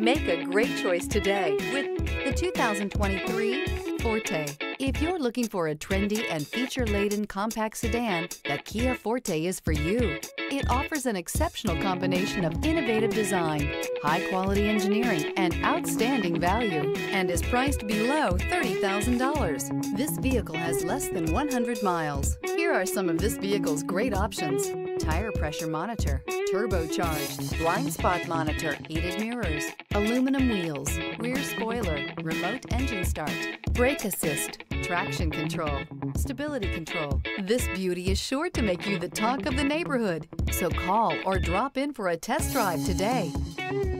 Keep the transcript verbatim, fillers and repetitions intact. Make a great choice today with the two thousand twenty-three Forte. If you're looking for a trendy and feature-laden compact sedan, the Kia Forte is for you. It offers an exceptional combination of innovative design, high-quality engineering, and outstanding value, and is priced below thirty thousand dollars. This vehicle has less than one hundred miles. Here are some of this vehicle's great options: tire pressure monitor, turbocharged, blind spot monitor, heated mirrors, aluminum wheels, rear spoiler, remote engine start, brake assist, traction control, stability control. This beauty is sure to make you the talk of the neighborhood, so call or drop in for a test drive today.